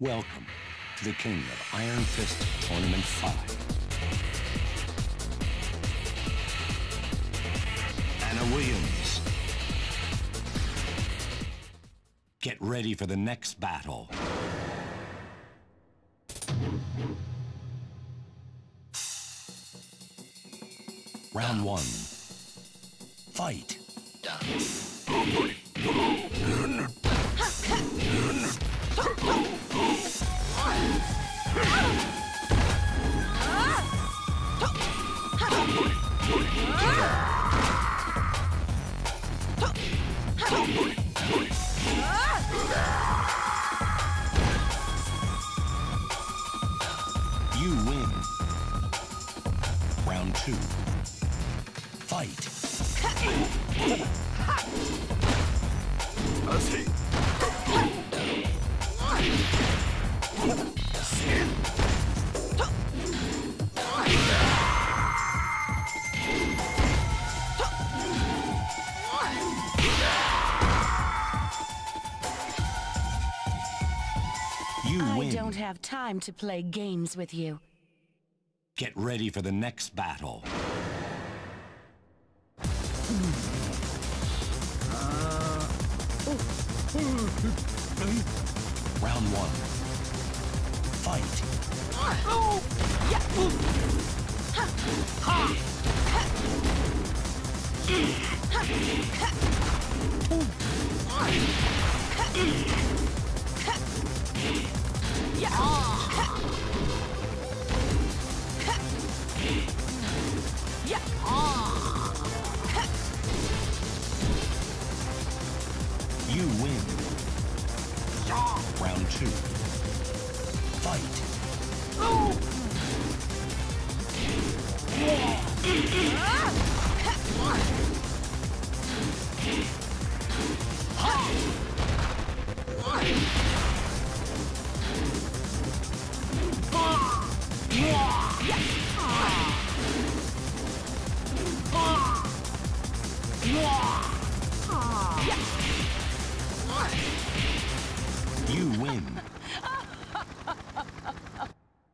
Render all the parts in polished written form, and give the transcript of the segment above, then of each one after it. Welcome to the King of Iron Fist Tournament 5. Anna Williams. Get ready for the next battle. Round 1. Fight. You win. Round 2. Fight. You win. I don't have time to play games with you. Get ready for the next battle. Round 1. Fight. Oh, yeah. Ha. Ha. You win. Round 2. Fight. Oh. You win.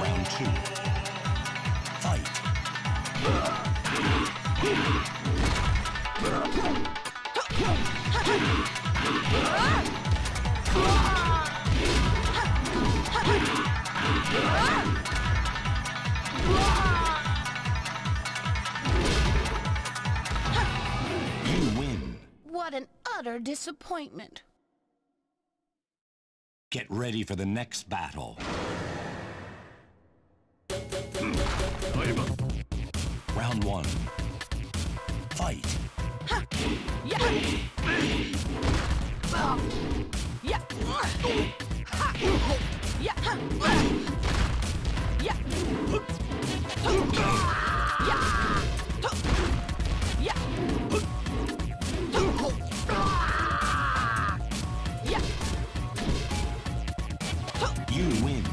Round 2. Fight. You win. What an utter disappointment. Get ready for the next battle. Round 1. Fight. You win.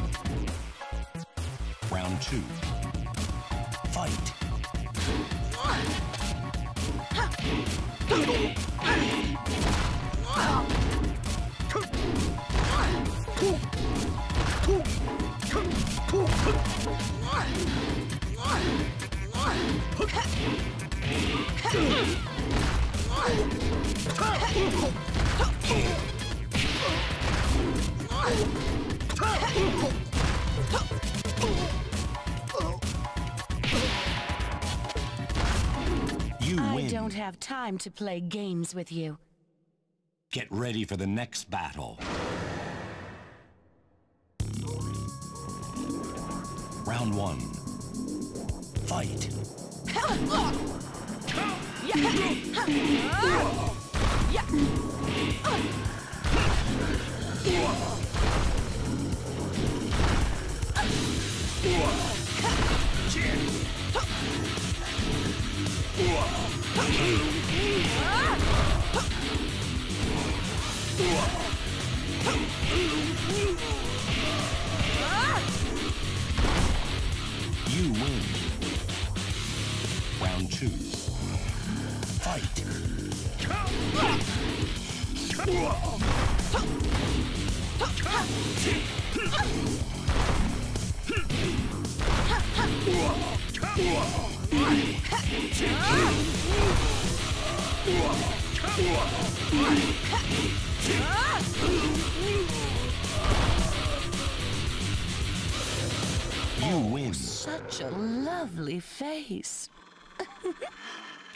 Round 2. Fight. I don't have time to play games with you. Get ready for the next battle. Round 1. fight. You win. Round 2. You win. Such a lovely face.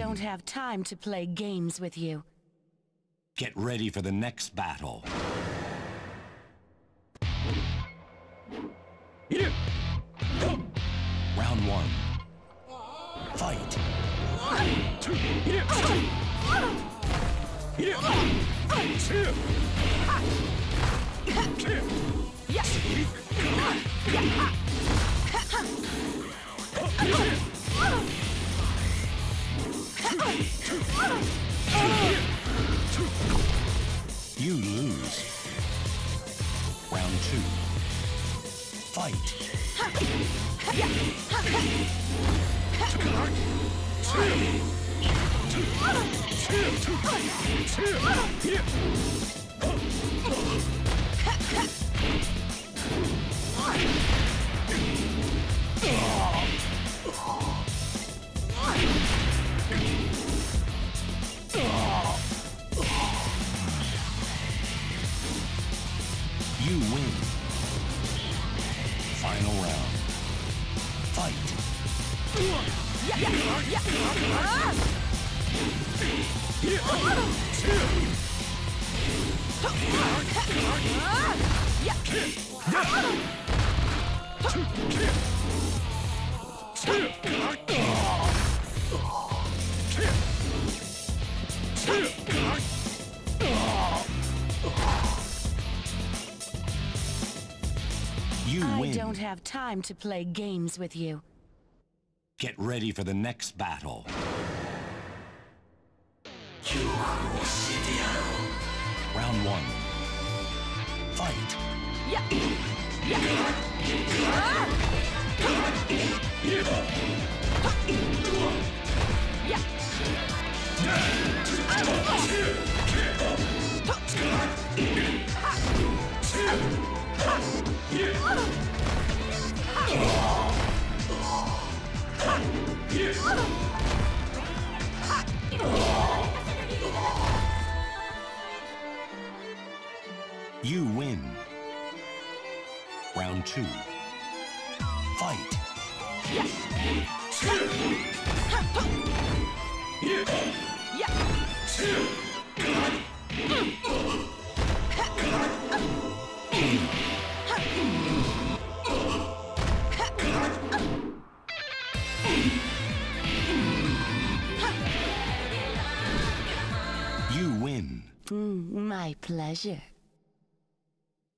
don't have time to play games with you. Get ready for the next battle. Round 1. Fight. You lose. Round 2. Fight. You win. Final round. Fight. I don't have time to play games with you. Get ready for the next battle. Round 1. Fight. You win. Round 2. Fight. You win. My pleasure.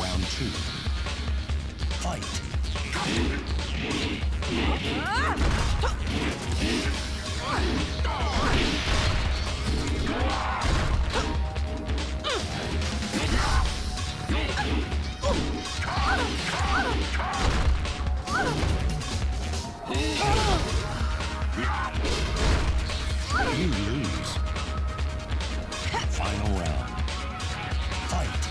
Round two. Fight. You lose. Final round. Fight.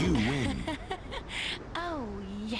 You win. Oh, yeah.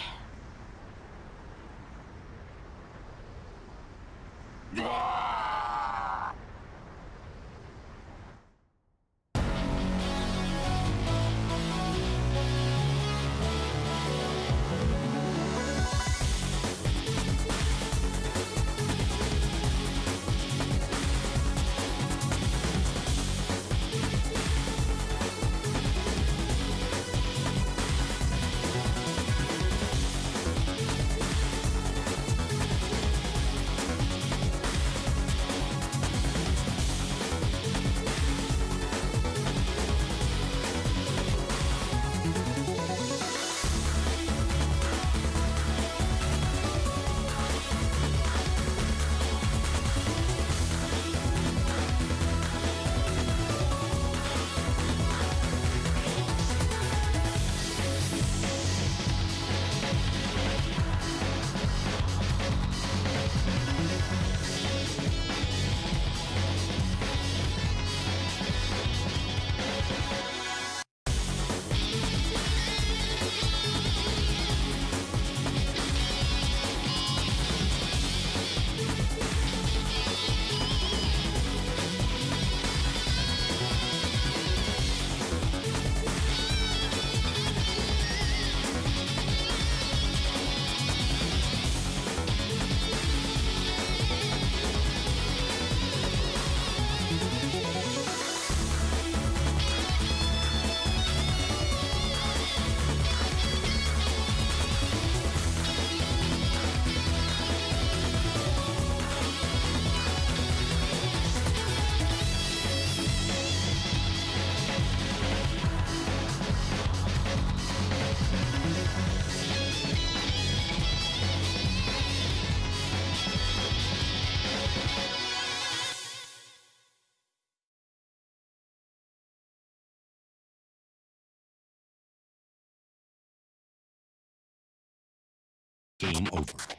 Game over.